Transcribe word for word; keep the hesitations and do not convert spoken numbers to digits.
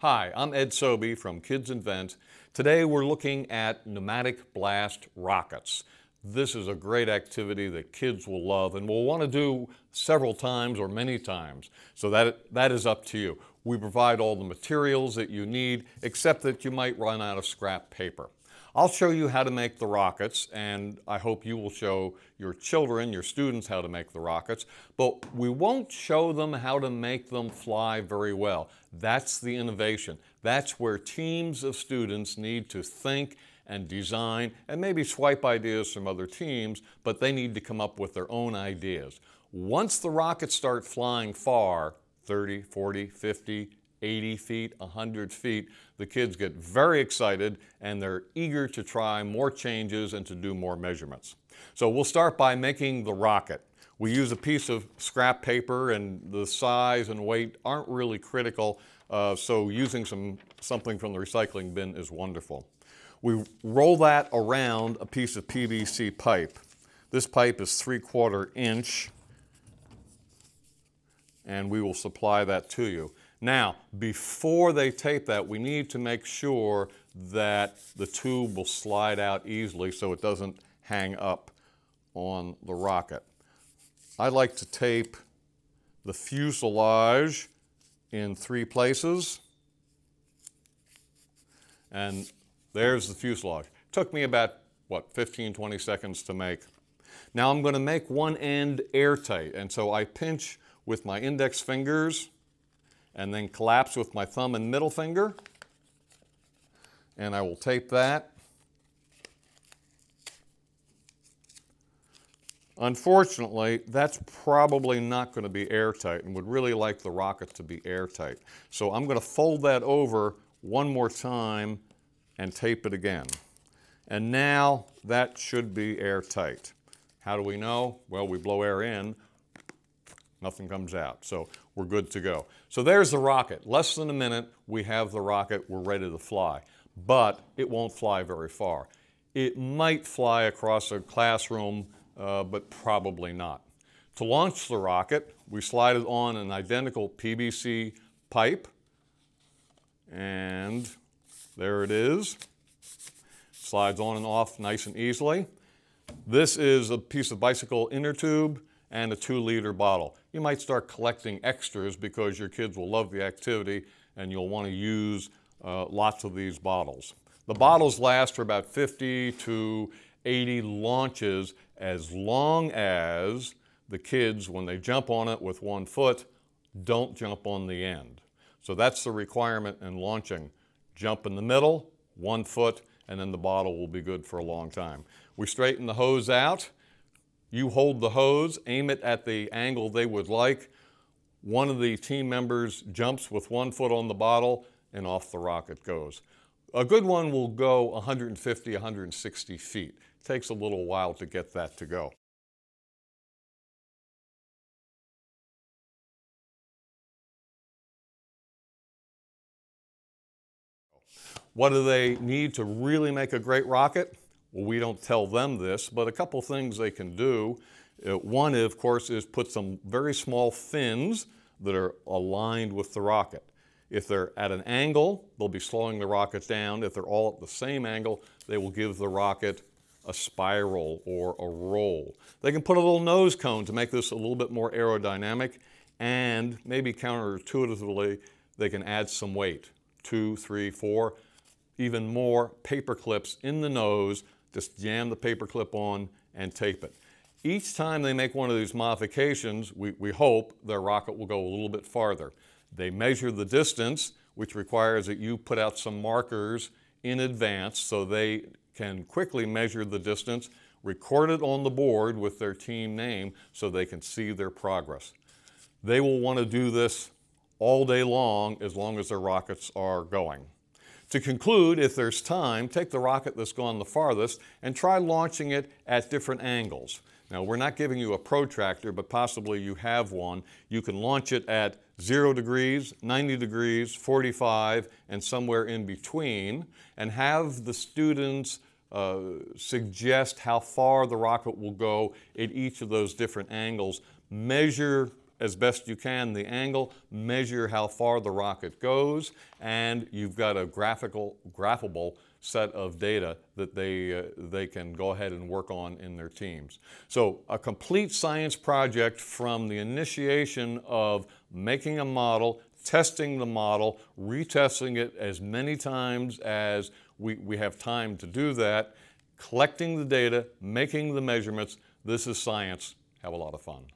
Hi, I'm Ed Sobey from Kids Invent. Today we're looking at pneumatic blast rockets. This is a great activity that kids will love and will want to do several times or many times. So that, that is up to you. We provide all the materials that you need, except that you might run out of scrap paper. I'll show you how to make the rockets, and I hope you will show your children, your students, how to make the rockets, but we won't show them how to make them fly very well. That's the innovation. That's where teams of students need to think and design and maybe swipe ideas from other teams, but they need to come up with their own ideas. Once the rockets start flying far, thirty, forty, fifty, eighty feet, one hundred feet, the kids get very excited and they're eager to try more changes and to do more measurements. So we'll start by making the rocket. We use a piece of scrap paper, and the size and weight aren't really critical, uh, so using some, something from the recycling bin is wonderful. We roll that around a piece of P V C pipe. This pipe is three quarter inch, and we will supply that to you. Now, before they tape that, we need to make sure that the tube will slide out easily so it doesn't hang up on the rocket. I like to tape the fuselage in three places. And there's the fuselage. Took me about, what, fifteen, twenty seconds to make. Now I'm going to make one end airtight, and so I pinch with my index fingers and then collapse with my thumb and middle finger, and I will tape that. Unfortunately, that's probably not going to be airtight, and would really like the rocket to be airtight. So I'm going to fold that over one more time and tape it again. And now that should be airtight. How do we know? Well, we blow air in, nothing comes out, so we're good to go. So there's the rocket. Less than a minute, we have the rocket, we're ready to fly. But it won't fly very far. It might fly across a classroom, uh, but probably not. To launch the rocket, we slide it on an identical P V C pipe, and there it is. Slides on and off nice and easily. This is a piece of bicycle inner tube and a two liter bottle. You might start collecting extras because your kids will love the activity and you'll want to use uh, lots of these bottles. The bottles last for about fifty to eighty launches, as long as the kids, when they jump on it with one foot, don't jump on the end. So that's the requirement in launching. Jump in the middle, one foot, and then the bottle will be good for a long time. We straighten the hose out. You hold the hose, aim it at the angle they would like. One of the team members jumps with one foot on the bottle, and off the rocket goes. A good one will go one hundred fifty, one hundred sixty feet. It takes a little while to get that to go. What do they need to really make a great rocket? Well, we don't tell them this, but a couple things they can do. Uh, one, of course, is put some very small fins that are aligned with the rocket. If they're at an angle, they'll be slowing the rocket down. If they're all at the same angle, they will give the rocket a spiral or a roll. They can put a little nose cone to make this a little bit more aerodynamic, and maybe counterintuitively, they can add some weight, two, three, four, even more paper clips in the nose. Just jam the paper clip on and tape it. Each time they make one of these modifications, we, we hope their rocket will go a little bit farther. They measure the distance, which requires that you put out some markers in advance so they can quickly measure the distance, record it on the board with their team name so they can see their progress. They will want to do this all day long as long as their rockets are going. To conclude, if there's time, take the rocket that's gone the farthest and try launching it at different angles. Now, we're not giving you a protractor, but possibly you have one. You can launch it at zero degrees, ninety degrees, forty-five, and somewhere in between, and have the students uh, suggest how far the rocket will go at each of those different angles. Measure as best you can the angle, measure how far the rocket goes, and you've got a graphical, graphable set of data that they, uh, they can go ahead and work on in their teams. So a complete science project from the initiation of making a model, testing the model, retesting it as many times as we, we have time to do that, collecting the data, making the measurements. This is science. Have a lot of fun.